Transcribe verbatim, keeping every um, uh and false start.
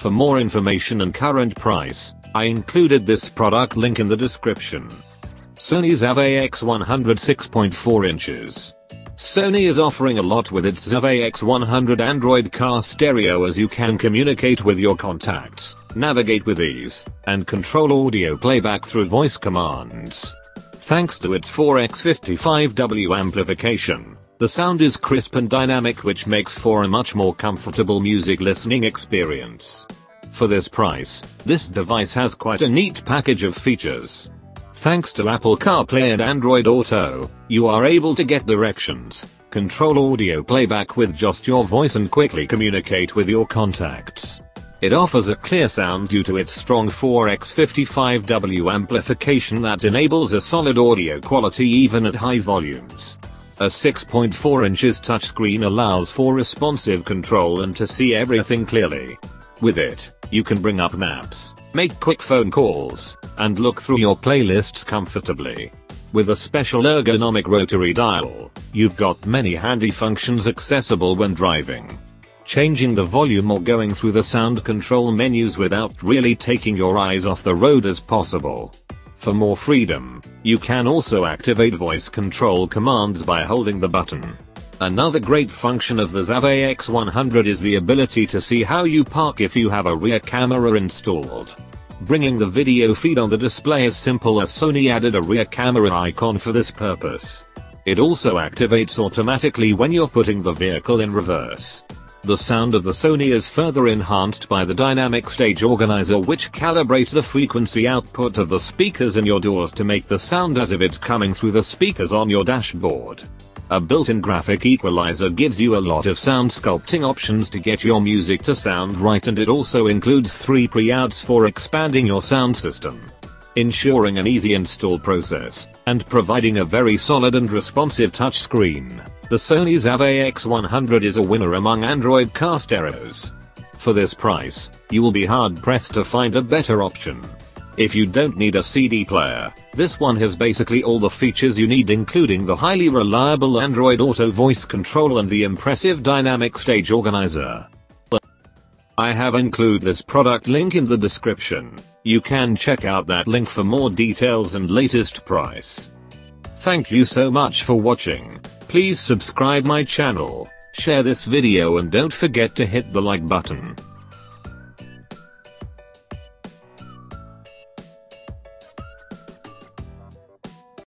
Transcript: For more information and current price, I included this product link in the description. Sony X A V A X one hundred six point four inches. Sony is offering a lot with its X A V A X one hundred Android car stereo, as you can communicate with your contacts, navigate with ease, and control audio playback through voice commands. Thanks to its four by fifty-five watts amplification, the sound is crisp and dynamic, which makes for a much more comfortable music listening experience. For this price, this device has quite a neat package of features. Thanks to Apple CarPlay and Android Auto, you are able to get directions, control audio playback with just your voice, and quickly communicate with your contacts. It offers a clear sound due to its strong four by fifty-five watts amplification that enables a solid audio quality even at high volumes. A six point four inches touchscreen allows for responsive control and to see everything clearly. With it, you can bring up maps, make quick phone calls, and look through your playlists comfortably. With a special ergonomic rotary dial, you've got many handy functions accessible when driving. Changing the volume or going through the sound control menus without really taking your eyes off the road is possible. For more freedom, you can also activate voice control commands by holding the button. Another great function of the X A V A X one hundred is the ability to see how you park if you have a rear camera installed. Bringing the video feed on the display is simple, as Sony added a rear camera icon for this purpose. It also activates automatically when you're putting the vehicle in reverse. The sound of the Sony is further enhanced by the dynamic stage organizer, which calibrates the frequency output of the speakers in your doors to make the sound as if it's coming through the speakers on your dashboard. A built-in graphic equalizer gives you a lot of sound sculpting options to get your music to sound right, and it also includes three pre-outs for expanding your sound system. Ensuring an easy install process, and providing a very solid and responsive touchscreen, the Sony X A V A X one hundred is a winner among Android car stereos. For this price, you will be hard-pressed to find a better option. If you don't need a C D player, this one has basically all the features you need, including the highly reliable Android Auto voice control and the impressive dynamic stage organizer. I have included this product link in the description. You can check out that link for more details and latest price. Thank you so much for watching. Please subscribe my channel, share this video, and don't forget to hit the like button.